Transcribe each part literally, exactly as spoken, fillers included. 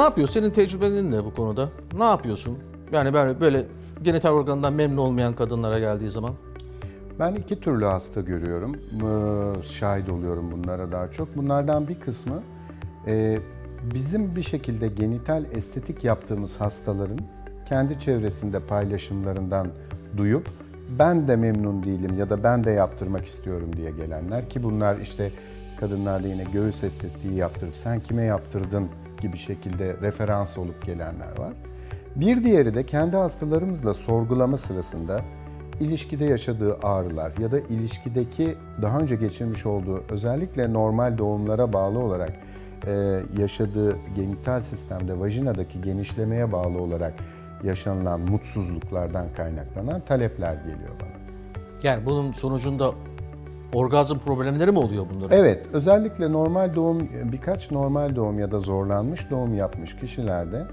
Ne yapıyorsun? Senin tecrübenin ne bu konuda? Ne yapıyorsun? Yani ben böyle genital organından memnun olmayan kadınlara geldiği zaman. Ben iki türlü hasta görüyorum. Şahit oluyorum bunlara daha çok. Bunlardan bir kısmı bizim bir şekilde genital estetik yaptığımız hastaların kendi çevresinde paylaşımlarından duyup ben de memnun değilim ya da ben de yaptırmak istiyorum diye gelenler ki bunlar işte kadınlarda yine göğüs estetiği yaptırıp sen kime yaptırdın gibi şekilde referans olup gelenler var. Bir diğeri de kendi hastalarımızla sorgulama sırasında ilişkide yaşadığı ağrılar ya da ilişkideki daha önce geçirmiş olduğu özellikle normal doğumlara bağlı olarak yaşadığı genital sistemde vajinadaki genişlemeye bağlı olarak yaşanılan mutsuzluklardan kaynaklanan talepler geliyor bana. Yani bunun sonucunda orgazm problemleri mi oluyor bunların? Evet, özellikle normal doğum, birkaç normal doğum ya da zorlanmış doğum yapmış kişilerde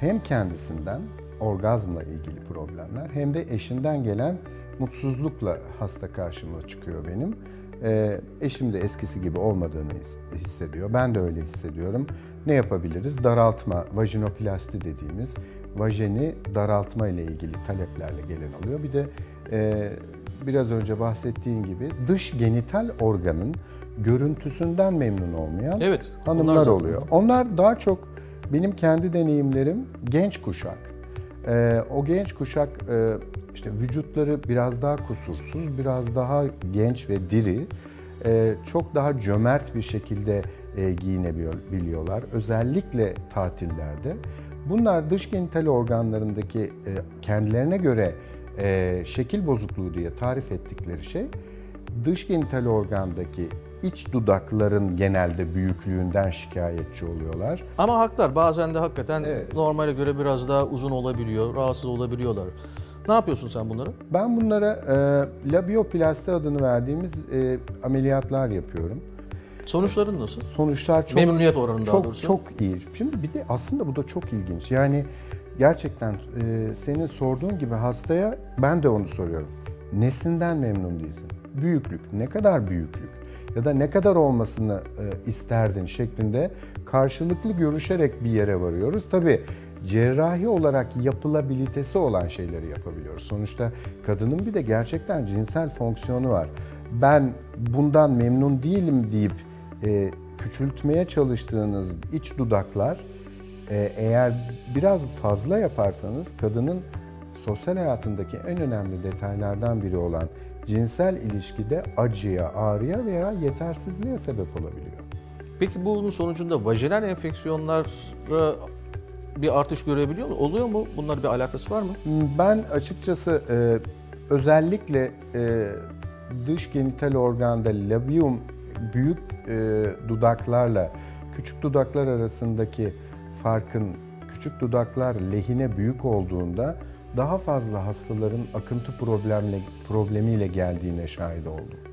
hem kendisinden orgazmla ilgili problemler hem de eşinden gelen mutsuzlukla hasta karşıma çıkıyor benim. Ee, eşim de eskisi gibi olmadığını hissediyor. Ben de öyle hissediyorum. Ne yapabiliriz? Daraltma, vajinoplasti dediğimiz vajeni daraltma ile ilgili taleplerle gelen oluyor. Bir de e, biraz önce bahsettiğim gibi dış genital organın görüntüsünden memnun olmayan evet, hanımlar onlar oluyor. Onlar daha çok benim kendi deneyimlerim genç kuşak. E, o genç kuşak e, işte vücutları biraz daha kusursuz, biraz daha genç ve diri, e, çok daha cömert bir şekilde e, giyinebiliyorlar. Özellikle tatillerde. Bunlar dış genital organlarındaki kendilerine göre şekil bozukluğu diye tarif ettikleri şey, dış genital organdaki iç dudakların genelde büyüklüğünden şikayetçi oluyorlar. Ama haklar bazen de hakikaten evet, normale göre biraz daha uzun olabiliyor, rahatsız olabiliyorlar. Ne yapıyorsun sen bunları? Ben bunlara e, labioplasti adını verdiğimiz e, ameliyatlar yapıyorum. Sonuçların nasıl? Sonuçlar çok, memnuniyet oranı daha doğrusu. Çok iyi. Şimdi bir de aslında bu da çok ilginç. Yani gerçekten e, senin sorduğun gibi hastaya ben de onu soruyorum. Nesinden memnun değilsin? Büyüklük, ne kadar büyüklük ya da ne kadar olmasını e, isterdin şeklinde karşılıklı görüşerek bir yere varıyoruz. Tabii cerrahi olarak yapılabilitesi olan şeyleri yapabiliyoruz. Sonuçta kadının bir de gerçekten cinsel fonksiyonu var. Ben bundan memnun değilim deyip e, küçültmeye çalıştığınız iç dudaklar e, eğer biraz fazla yaparsanız kadının sosyal hayatındaki en önemli detaylardan biri olan cinsel ilişkide acıya, ağrıya veya yetersizliğe sebep olabiliyor. Peki bunun sonucunda vajinal enfeksiyonlara bir artış görebiliyor mu? Oluyor mu? Bunlar bir alakası var mı? Ben açıkçası e, özellikle e, dış genital organda labium büyük e, dudaklarla küçük dudaklar arasındaki farkın küçük dudaklar lehine büyük olduğunda daha fazla hastaların akıntı problemle, problemiyle geldiğine şahit oldum.